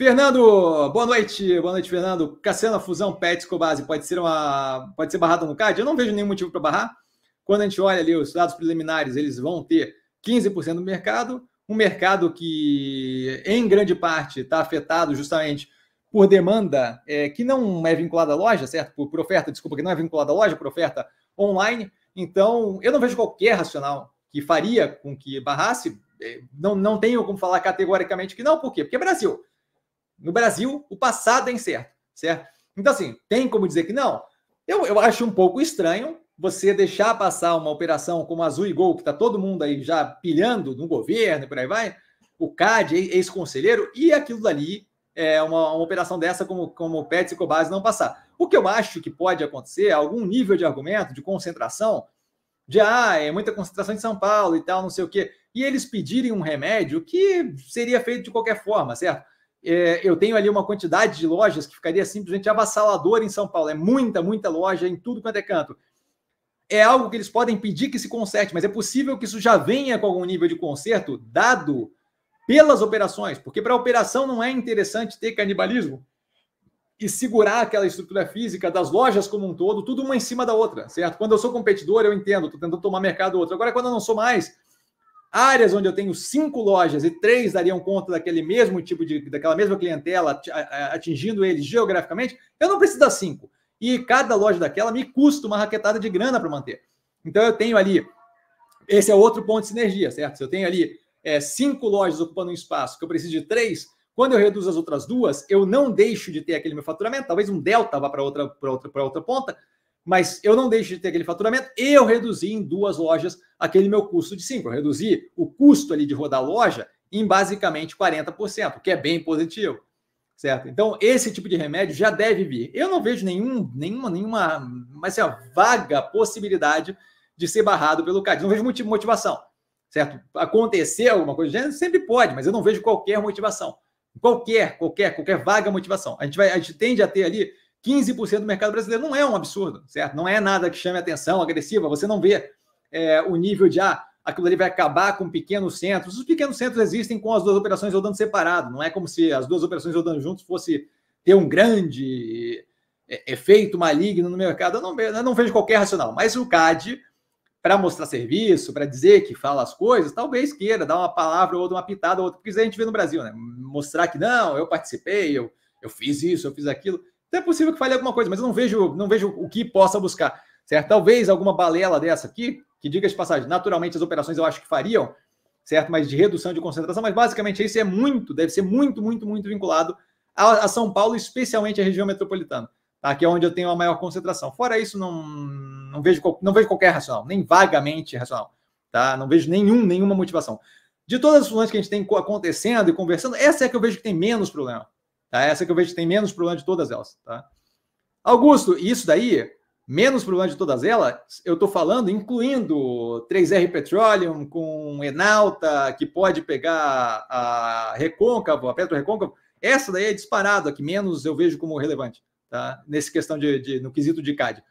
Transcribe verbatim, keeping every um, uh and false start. Fernando, boa noite. Boa noite, Fernando. Cassiano, a fusão Petz Cobasi pode ser uma, pode ser barrada no C A D? Eu não vejo nenhum motivo para barrar. Quando a gente olha ali os dados preliminares, eles vão ter quinze por cento do mercado, um mercado que, em grande parte, está afetado justamente por demanda é, que não é vinculada à loja, certo? Por, por oferta, desculpa, que não é vinculada à loja, por oferta online. Então, eu não vejo qualquer racional que faria com que barrasse. Não, não tenho como falar categoricamente que não. Por quê? Porque é Brasil. No Brasil, o passado é incerto, certo? Então, assim, tem como dizer que não? Eu, eu acho um pouco estranho você deixar passar uma operação como Azul e Gol, que está todo mundo aí já pilhando no governo e por aí vai, o C A D, ex-conselheiro, e aquilo dali, é uma, uma operação dessa como, como o Petz e Cobasi não passar. O que eu acho que pode acontecer é algum nível de argumento, de concentração, de, ah, é muita concentração em São Paulo e tal, não sei o quê, e eles pedirem um remédio que seria feito de qualquer forma, certo? É, eu tenho ali uma quantidade de lojas que ficaria simplesmente avassaladora em São Paulo. É muita, muita loja em tudo quanto é canto. É algo que eles podem pedir que se conserte, mas é possível que isso já venha com algum nível de conserto dado pelas operações, porque para a operação não é interessante ter canibalismo e segurar aquela estrutura física das lojas como um todo, tudo uma em cima da outra, certo? Quando eu sou competidor, eu entendo, estou tentando tomar mercado outro. Agora, quando eu não sou mais... Áreas onde eu tenho cinco lojas e três dariam conta daquele mesmo tipo de, daquela mesma clientela, atingindo eles geograficamente, eu não preciso das cinco. E cada loja daquela me custa uma raquetada de grana para manter. Então eu tenho ali, esse é outro ponto de sinergia, certo? Se eu tenho ali é, cinco lojas ocupando um espaço que eu preciso de três, quando eu reduzo as outras duas, eu não deixo de ter aquele meu faturamento, talvez um delta vá para outra, para outra, para outra ponta, mas eu não deixo de ter aquele faturamento, eu reduzi em duas lojas aquele meu custo de cinco. Eu reduzi o custo ali de rodar a loja em basicamente quarenta por cento, o que é bem positivo, certo? Então, esse tipo de remédio já deve vir. Eu não vejo nenhum, nenhuma, nenhuma, mas é uma vaga possibilidade de ser barrado pelo C A D. Não vejo motivação, certo? Acontecer alguma coisa do gênero sempre pode, mas eu não vejo qualquer motivação. Qualquer, qualquer, qualquer vaga motivação. A gente vai, a gente tende a ter ali quinze por cento do mercado brasileiro. Não é um absurdo, certo? Não é nada que chame atenção, agressiva. Você não vê é, o nível de, ah, aquilo ali vai acabar com pequenos centros. Os pequenos centros existem com as duas operações rodando separado. Não é como se as duas operações rodando juntos fosse ter um grande efeito maligno no mercado. Eu não, eu não vejo qualquer racional. Mas o C A D, para mostrar serviço, para dizer que fala as coisas, talvez queira dar uma palavra ou uma pitada ou outra, porque isso a gente vê no Brasil, né? Mostrar que não, eu participei, eu, eu fiz isso, eu fiz aquilo. É possível que fale alguma coisa, mas eu não vejo, não vejo o que possa buscar, certo? Talvez alguma balela dessa aqui, que diga de passagem, naturalmente as operações eu acho que fariam, certo? Mas de redução de concentração, mas basicamente isso é muito, deve ser muito, muito, muito vinculado a, a São Paulo, especialmente a região metropolitana, tá? Que é onde eu tenho a maior concentração. Fora isso, não, não, vejo, não vejo qualquer racional, nem vagamente racional, tá? Não vejo nenhum, nenhuma motivação. De todas as funções que a gente tem acontecendo e conversando, essa é que eu vejo que tem menos problema. Tá? Essa que eu vejo que tem menos problema de todas elas. Tá? Augusto, isso daí, menos problema de todas elas, eu estou falando, incluindo três R Petróleo com Enauta, que pode pegar a Recôncavo, a Petro Recôncavo, essa daí é disparado, a que menos eu vejo como relevante, tá? Nesse questão de, de, no quesito de C A D.